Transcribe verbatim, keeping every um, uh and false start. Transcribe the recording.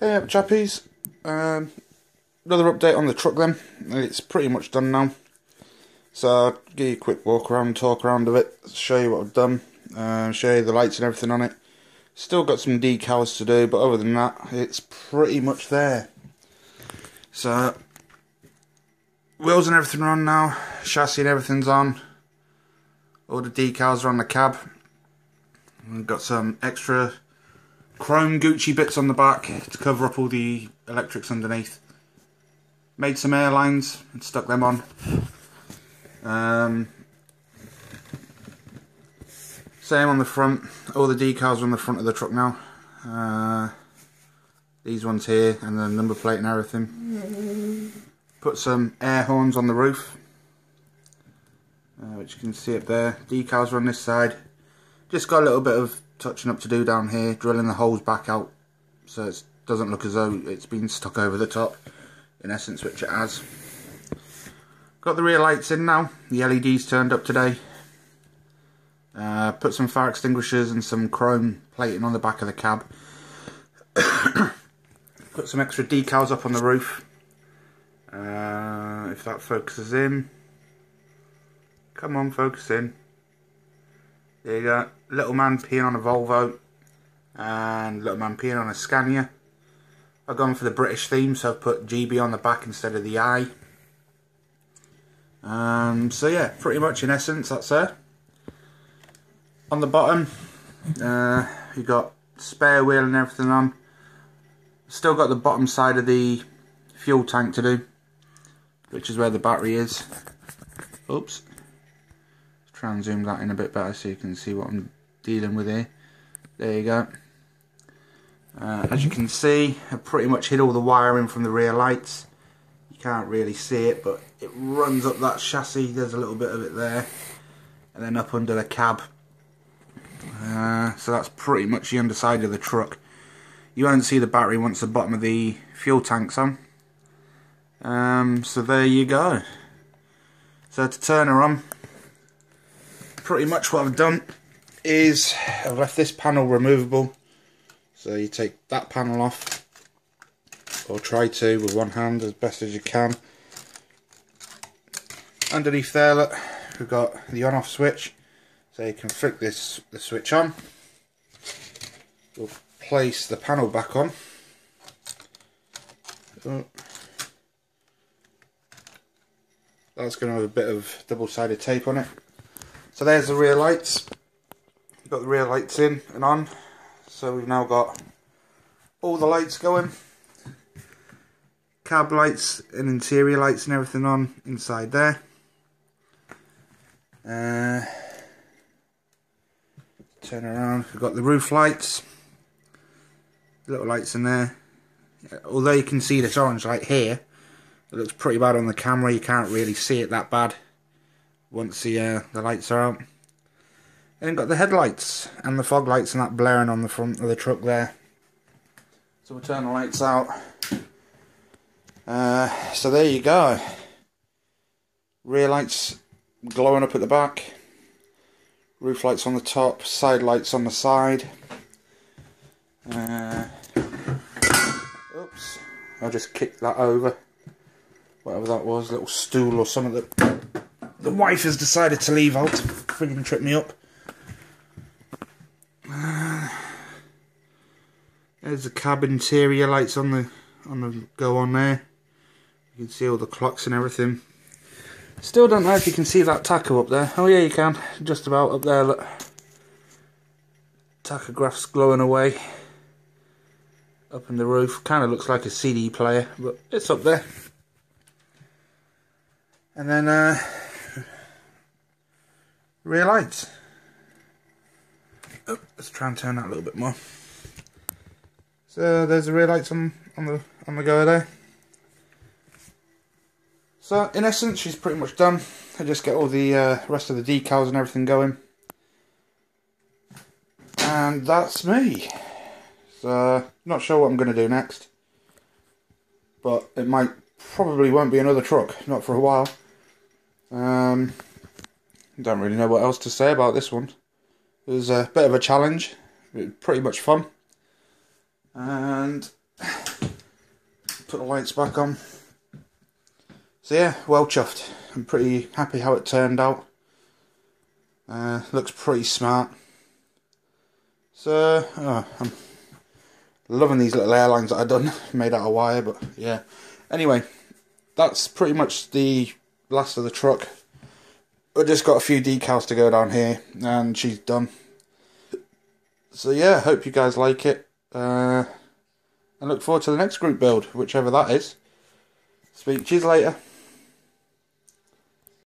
Hey up chappies, um, another update on the truck then. It's pretty much done now, so I'll give you a quick walk around, talk around of it, show you what I've done, uh, show you the lights and everything on it. Still got some decals to do, but other than that it's pretty much there. So wheels and everything are on now, chassis and everything's on, all the decals are on the cab. We've got some extra chrome Gucci bits on the back to cover up all the electrics underneath. Made some air lines and stuck them on. Um, same on the front. All the decals are on the front of the truck now. Uh, these ones here and the number plate and everything. Put some air horns on the roof, uh, which you can see up there. Decals are on this side. Just got a little bit of touching up to do down here, drilling the holes back out so it doesn't look as though it's been stuck over the top, in essence, which it has. Got the rear lights in now, the L E Ds turned up today. Uh, put some fire extinguishers and some chrome plating on the back of the cab. Put some extra decals up on the roof. Uh, if that focuses in. Come on, focus in. There you go, little man peeing on a Volvo and little man peeing on a Scania. I've gone for the British theme, so I've put G B on the back instead of the I. Um, so yeah, pretty much in essence that's it. On the bottom, uh, you got spare wheel and everything on. Still got the bottom side of the fuel tank to do, which is where the battery is. Oops. Try and zoom that in a bit better so you can see what I'm dealing with here. There you go. Uh, as you can see, I pretty much hid all the wiring from the rear lights. You can't really see it, but it runs up that chassis. There's a little bit of it there. And then up under the cab. Uh, so that's pretty much the underside of the truck. You only see the battery once the bottom of the fuel tank's on. Um, so there you go. So to turn her on, pretty much what I've done is I've left this panel removable, so you take that panel off, or try to with one hand as best as you can. Underneath there, look, we've got the on off switch, so you can flick this the switch on. We'll place the panel back on. Oh. That's going to have a bit of double sided tape on it. So there's the rear lights. We've got the rear lights in and on. So we've now got all the lights going. Cab lights and interior lights and everything on inside there. Uh, turn around. We've got the roof lights. Little lights in there. Although you can see this orange light here, it looks pretty bad on the camera. You can't really see it that bad once the, uh, the lights are out. And got the headlights and the fog lights and that blaring on the front of the truck there. So we'll turn the lights out. Uh, so there you go. Rear lights glowing up at the back. Roof lights on the top. Side lights on the side. Uh, oops. I'll just kick that over. Whatever that was. A little stool or something that the wife has decided to leave out to friggin' trip me up. Uh, there's the cab interior lights on the on the go on there. You can see all the clocks and everything. Still don't know if you can see that tacho up there. Oh yeah, you can. Just about up there. Look, tachograph's glowing away. Up in the roof, kind of looks like a C D player, but it's up there. And then. Uh, Rear lights. Oh, let's try and turn that a little bit more. So there's the rear lights on on the on the go there. So in essence, she's pretty much done. I just get all the uh, rest of the decals and everything going, and that's me. So not sure what I'm going to do next, but it might probably won't be another truck, not for a while. Um. Don't really know what else to say about this one. It was a bit of a challenge, it was pretty much fun, and Put the lights back on. So yeah, well chuffed. I'm pretty happy how it turned out. Uh, looks pretty smart. So oh, I'm loving these little airlines that I've done, made out of wire, but yeah. Anyway, that's pretty much the last of the truck. I've just got a few decals to go down here, and she's done. So yeah, hope you guys like it. Uh, and look forward to the next group build, whichever that is. Speak to you later.